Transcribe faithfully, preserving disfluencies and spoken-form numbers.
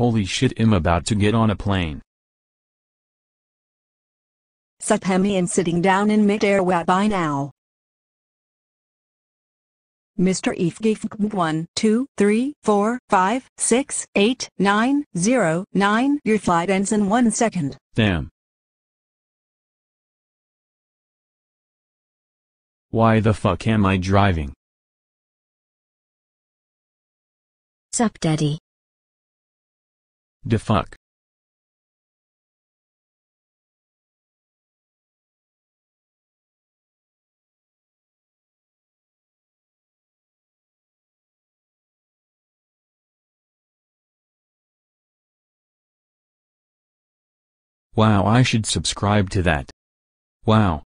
Holy shit, I'm about to get on a plane. Sathamian sitting down in mid-air by now. Mister Ifgifg one two three four five six eight nine zero nine. Your flight ends in one second. Damn. Why the fuck am I driving? Sup, Daddy? The fuck? Wow, I should subscribe to that. Wow.